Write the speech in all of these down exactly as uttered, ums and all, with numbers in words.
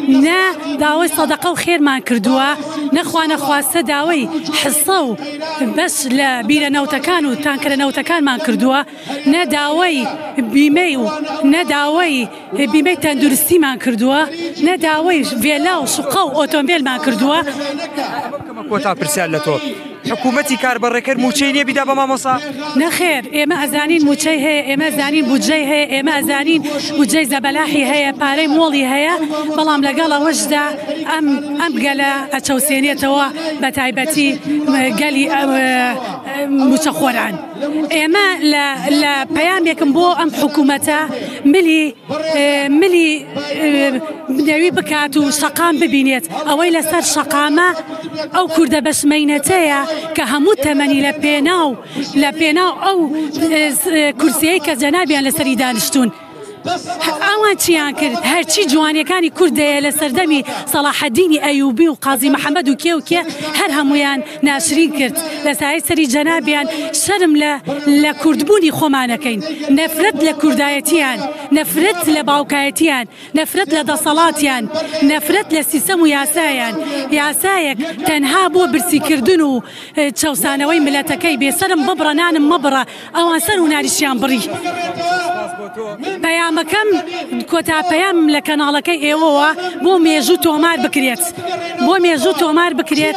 نا داوي صدقه وخير ما كردوا نخوا نخوا سداوي حصوا بس لا بينا نوتكان وتانكر نوتكان ما كردوا نا داوي بيميو نا داوي بيمي تندرستي ما كردوا نا داوي فيلا وشقه اوتومبيل ما كردوا كوتا برسالته حكومتي كاربركر موچينيه بدا بما مصا نخير ايما ازانين موچي هي ايما ازانين بوجي هي ايما ازانين بوجي زبلاحي هي باري مولي هي بلام لقالا وجدا ام ام قلا اتوسينيه توا بتايبتي قالي متخوران ايما لا لا بيام يكمبو ام حكومتها ملي ملي بداوي بكاتو شقام ببينيت اويلا صار شقامه او كرده بشمينتها كهمو تمني لبيناو لبيناو او كرسي كجنابي على سري دانشتون اوان چیان کرد هرچی جوانیەکانی کوردەیە لە سەردەمی صلاح الدین ئەیوبی و قازی محەممەد و کێ و کێ هەر هەمویان ناشرین کرد لە سای سەری جەنابیان شەرم لە کوردبوونی خۆمانەکەین نەفرەت لە کوردایەتیان نەفرەت لە باوکایەتیان نەفرەت لە دەسەڵاتیان نەفرەت لە سیستەم و یاسایان یاسایەک تەنها بۆ برسیکردن و چەوسانەوەی ملەتەکەی بێسەرم ببڕە نانم مەبڕە ئەوان سەر و ناریشیان بڕی بەیان مەکەم کۆتا پەیام لە کەناڵەکەی ئێوەوە بۆ مێژوو تۆمار بکرێت بۆ مێژوو تۆمار بکرێت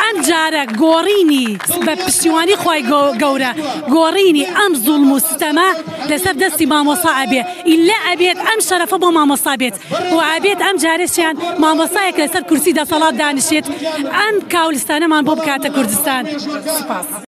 ئەم جارە گۆڕینی بە پشتیوانی خی گەورە گۆڕینی ئەم زوڵم و ستەمە لەسەر دەستی مامۆسا ئەبێ ئیلا ئەبێت ئەم شەرەفە بۆ مامۆسا بێت و ئەبێت ئەم جارێشیان مامۆسایەک لەسەر کورسی دەسەڵات دانیشێت ئەم کاولستانەمان بۆ بکاتە کوردستان. سوپاس.